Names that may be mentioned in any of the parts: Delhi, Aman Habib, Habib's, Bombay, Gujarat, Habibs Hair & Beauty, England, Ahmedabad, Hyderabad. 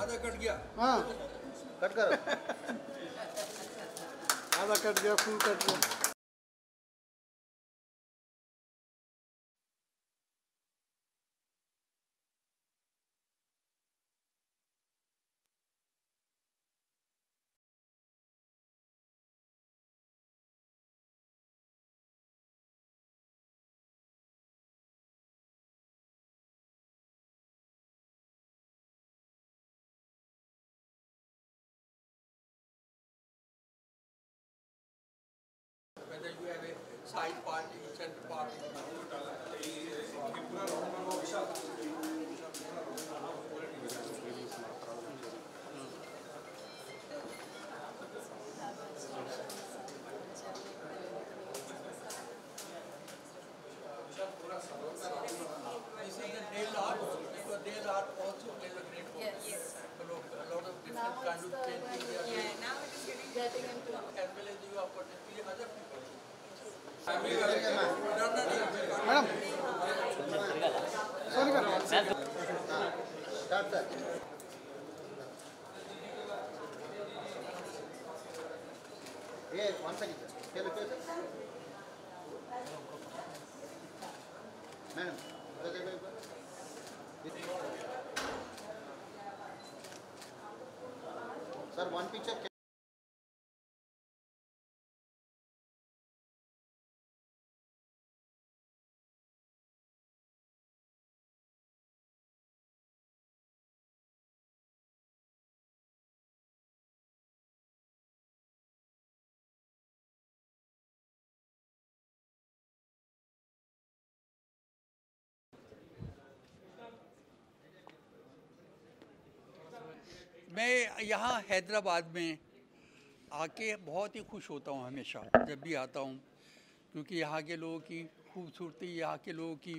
आधा कट गया। हाँ कट कर आधा कट गया, फुल कट गया। Side part, center part. You see the nail art, because nail art also plays a great role. Yes. A lot of different kinds of painting. Yeah, now it is getting into. As well as you have got other people. Madam sorry कर start ये one second चलो तो madam sir one picture मैं यहाँ हैदराबाद में आके बहुत ही खुश होता हूँ हमेशा जब भी आता हूँ, क्योंकि यहाँ के लोगों की खूबसूरती, यहाँ के लोगों की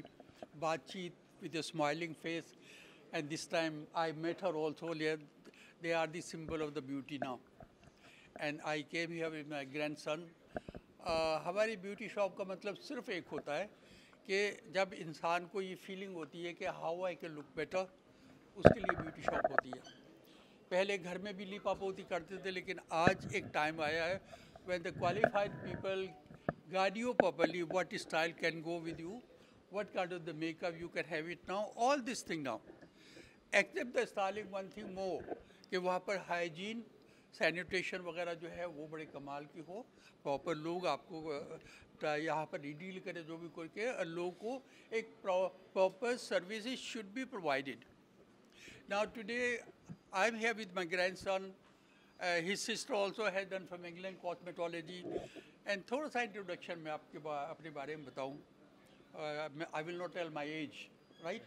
बातचीत with a smiling face and this time I met her also they are the symbol of the beauty now and I came here with my grandson. हमारी ब्यूटी शॉप का मतलब सिर्फ एक होता है कि जब इंसान को ये फीलिंग होती है कि how I can look better, उसके लिए ब्यूटी शॉप होती है। पहले घर में भी लिपापोती करते थे, लेकिन आज एक टाइम आया है when the qualified people guide you properly what style can go with you, what kind of the makeup you can have it now, all this thing now except the styling one thing more कि वहाँ पर hygiene sanitation वगैरह जो है वो बड़े कमाल की हो, प्रॉपर लोग आपको यहाँ पर डील करें जो भी करके, और लोगों को एक proper services should be provided. Now today I am here with my grandson. His sister also has done from England cosmetology. And थोड़ा सा introduction मैं आपके अपने बारे में बताऊँ। I will not tell my age, right?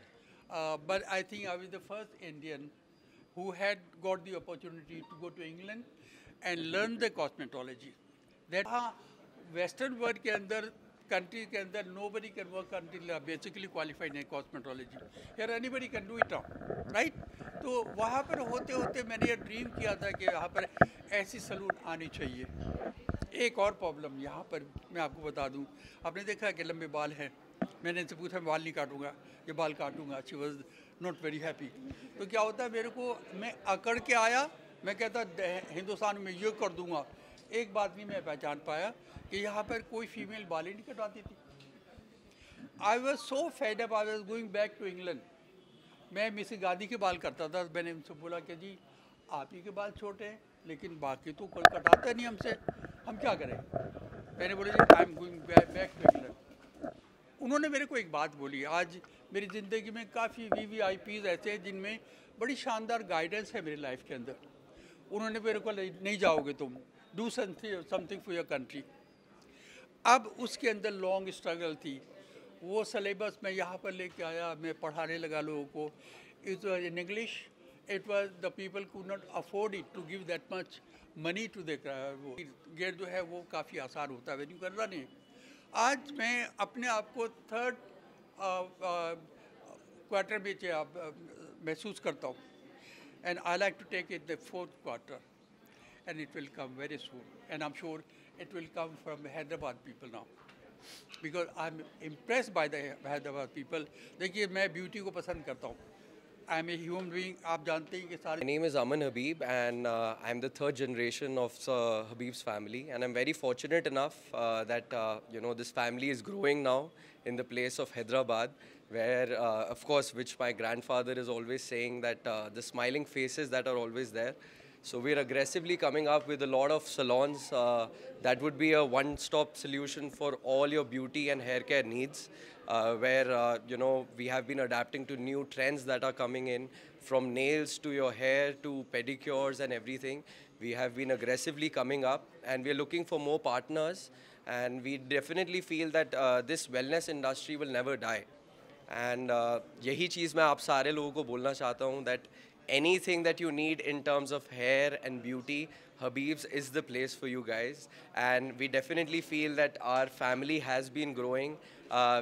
But I think I was the first Indian who had got the opportunity to go to England and learn the cosmetology. That Western world के अंदर country के अंदर nobody can work until basically qualified in cosmetology. Here anybody can do it now, right? तो वहाँ पर होते होते मैंने ये ड्रीम किया था कि यहाँ पर ऐसी सलून आनी चाहिए। एक और प्रॉब्लम यहाँ पर मैं आपको बता दूँ, आपने देखा कि लंबे बाल हैं, मैंने इनसे पूछा बाल नहीं काटूँगा, ये बाल काटूँगा, she was not very happy. तो क्या होता है मेरे को, मैं अकड़ के आया, मैं कहता हिंदुस्तान में ये कर दूँगा, एक बात भी मैं पहचान पाया कि यहाँ पर कोई फीमेल बाल ही नहीं कटवाती थी। I was so fed up, I was going back to England. मैं मिसेस गांधी के बाल करता था, मैंने उनसे बोला कि जी आप ही के बाल छोटे हैं लेकिन बाकी तो कोई कटाता नहीं हमसे, हम क्या करें। मैंने बोला जी I am going back to England. उन्होंने मेरे को एक बात बोली, आज मेरी ज़िंदगी में काफ़ी VVIPs ऐसे हैं जिनमें बड़ी शानदार गाइडेंस है मेरी लाइफ के अंदर। उन्होंने मेरे को नहीं जाओगे तुम, do something for your country. अब उसके अंदर लॉन्ग स्ट्रगल थी, वो सिलेबस मैं यहाँ पर लेके आया, मैं पढ़ाने लगा लोगों को। It was in English, it was the people could not afford it to give that much money to they. वो गेट जो है वो काफ़ी आसान होता है, वेन्यू कर रहा नहीं। आज मैं अपने आप को थर्ड क्वार्टर में महसूस करता हूँ and I like to take it the fourth quarter and it will come very soon and I am sure it will come from Hyderabad people now because I'm impressed by the Hyderabad people। देखिए मैं beauty को पसंद करता हूँ, I'm a human being. आप जानते हैं कि सारे. My name is Aman Habib and I'm the third generation of Sir Habib's family, and I'm very fortunate enough that this family is growing now in the place of Hyderabad, where of course, which my grandfather is always saying that the smiling faces that are always there. So we're aggressively coming up with a lot of salons that would be a one-stop solution for all your beauty and hair care needs, where we have been adapting to new trends that are coming in, from nails to your hair to pedicures and everything. We have been aggressively coming up and we're looking for more partners, and we definitely feel that this wellness industry will never die. And yahi cheez main aap sare logo ko bolna chahta hu that anything that you need in terms of hair and beauty, Habib's is the place for you guys. And we definitely feel that our family has been growing.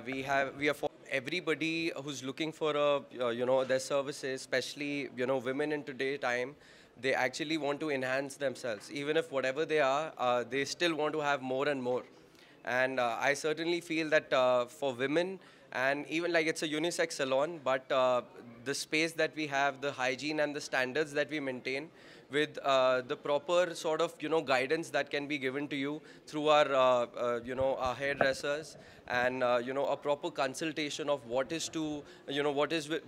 We are for everybody who's looking for their services, especially women in today's time. They actually want to enhance themselves, even if whatever they are, they still want to have more and more. And I certainly feel that for women. And even like it's a unisex salon, but the space that we have, the hygiene and the standards that we maintain with the proper sort of, guidance that can be given to you through our hairdressers and, a proper consultation of what is to,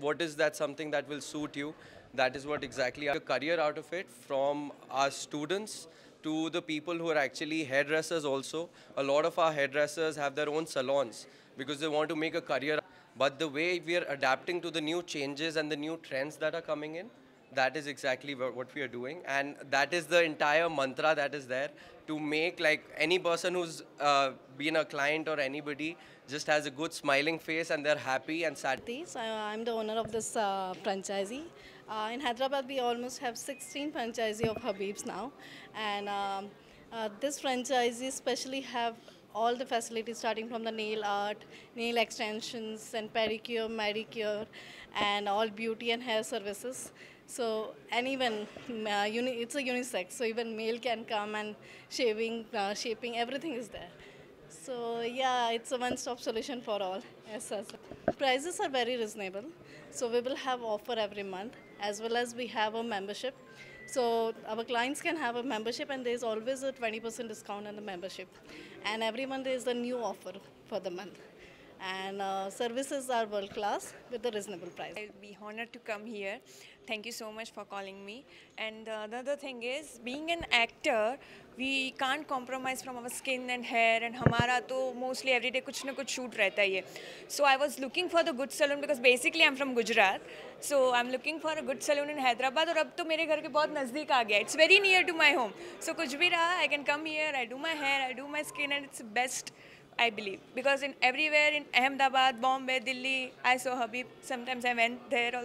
what is that something that will suit you. That is what exactly our career out of it, from our students to the people who are actually hairdressers also. A lot of our hairdressers have their own salons because they want to make a career. But the way we are adapting to the new changes and the new trends that are coming in, that is exactly what we are doing. And that is the entire mantra that is there to make like any person who's been a client or anybody just has a good smiling face and they're happy and sad. I'm the owner of this franchisee. In Hyderabad, we almost have 16 franchisees of Habib's now. And this franchisee especially have all the facilities starting from the nail art, nail extensions and pedicure, manicure and all beauty and hair services. So and even, it's a unisex, so even male can come and shaving, shaping, everything is there. So yeah, it's a one-stop solution for all. Yes, sir. Prices are very reasonable. So we will have offer every month, as well as we have a membership. So our clients can have a membership and there's always a 20% discount on the membership. And every month there's a new offer for the month. And services are world class with a reasonable price. I'll be honored to come here. Thank you so much for calling me. And the other thing is, being an actor, we can't compromise from our skin and hair, and hamara to mostly every day kuch na kuch shoot rehta hai. So I was looking for the good salon because basically I'm from Gujarat. So I'm looking for a good salon in Hyderabad, and ab to mere ghar ke bahut nazdeek aa gaya. It's very near to my home. So kuch bhi raha, I can come here, I do my hair, I do my skin, and it's best, I believe. Because in everywhere in Ahmedabad, Bombay, Delhi, I saw Habib. Sometimes I went there also.